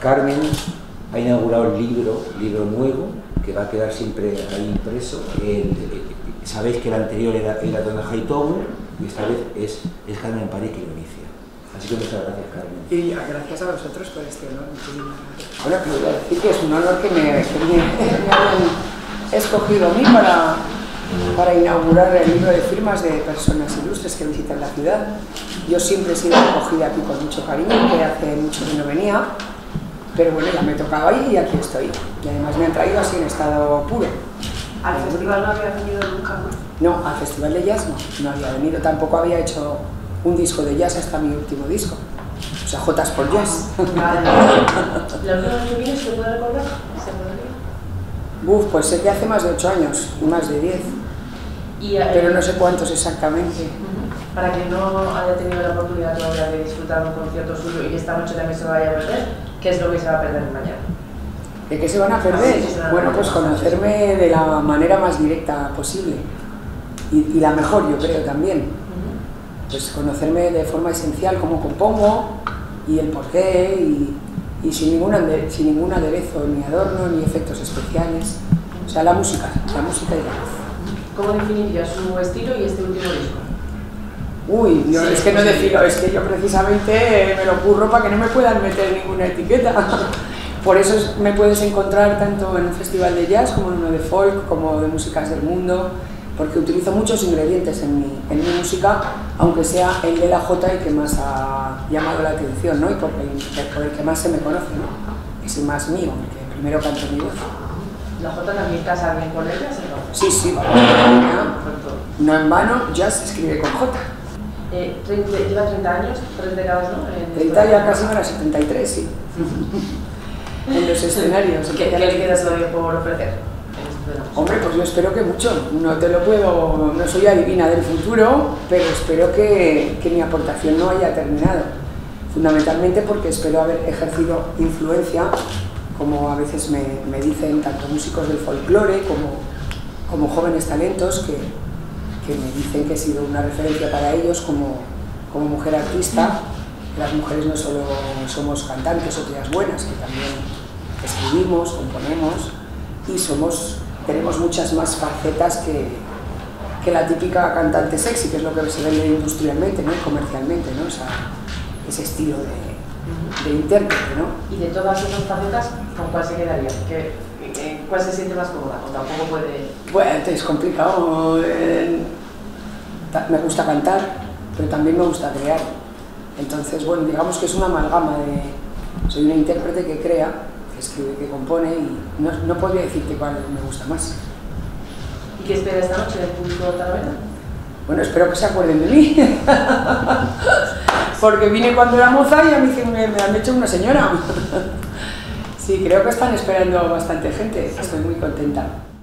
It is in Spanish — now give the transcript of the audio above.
Carmen ha inaugurado el libro nuevo, que va a quedar siempre ahí impreso. Sabéis que el anterior era Don Hightower, y esta vez es Carmen París que lo inicia. Así que muchas gracias, Carmen. Y gracias a vosotros por este honor. Ahora quiero decir que es un honor que me han escogido a mí para inaugurar el libro de firmas de personas ilustres que visitan la ciudad. Yo siempre he sido acogida aquí con mucho cariño, que hace mucho que no venía, pero bueno, ya me he tocado ahí y aquí estoy. Y además me han traído así en estado puro. ¿Al festival no había venido nunca más? No, al Festival de Jazz no había venido. Tampoco había hecho un disco de jazz hasta mi último disco. O sea, J's Por Jazz. Vale. ¿La última que vino se puede recordar? Uf, pues sé que hace más de 8 años, más de 10. Pero no sé cuántos exactamente. Para que no haya tenido la oportunidad todavía de disfrutar un concierto suyo y esta noche también se vaya a perder, ¿qué es lo que se va a perder mañana? ¿De qué se van a perder? Bueno, pues conocerme de la manera más directa posible. Y la mejor, yo creo, también. Pues conocerme de forma esencial, cómo compongo y el porqué, y sin ningún aderezo, ni adorno, ni efectos especiales. O sea, la música y la voz. ¿Cómo definiría su estilo y este último disco? Uy, yo, sí, es que no defino, es que yo precisamente me lo curro para que no me puedan meter ninguna etiqueta. Por eso me puedes encontrar tanto en un festival de jazz, como en uno de folk, como de músicas del mundo, porque utilizo muchos ingredientes en mi música, aunque sea el de la J el que más ha llamado la atención, ¿no? Y por el que más se me conoce, ¿no? Es el más mío, el que primero canto mi voz. ¿La J también casa bien con ellas? ¿No? Sí, sí, no en vano, jazz se escribe con J. Lleva 30 años, 3 décadas, ¿no? 30 ya casi para 73, sí. En los escenarios. ¿Qué le queda todavía por ofrecer? Hombre, pues yo espero que mucho. No soy adivina del futuro, pero espero que mi aportación no haya terminado. Fundamentalmente porque espero haber ejercido influencia, como a veces me dicen tanto músicos del folclore como jóvenes talentos que me dicen que he sido una referencia para ellos como mujer artista. Las mujeres no solo somos cantantes o tías buenas, que también escribimos, componemos y tenemos muchas más facetas que la típica cantante sexy, que es lo que se vende industrialmente, ¿no? Y comercialmente, ¿no? O sea, ese estilo de intérprete, ¿no? Y de todas esas facetas, ¿con cuál se quedaría? ¿Cuál se siente más cómoda? ¿O tampoco puede...? Bueno, es complicado. Me gusta cantar, pero también me gusta crear. Entonces, bueno, digamos que es una amalgama de... Soy una intérprete que crea, que escribe, que compone y no podría decirte cuál me gusta más. ¿Y qué espera esta noche del público de Talavera? Bueno, espero que se acuerden de mí. Porque vine cuando era moza y a mí me han hecho una señora. Sí, creo que están esperando bastante gente. Estoy muy contenta.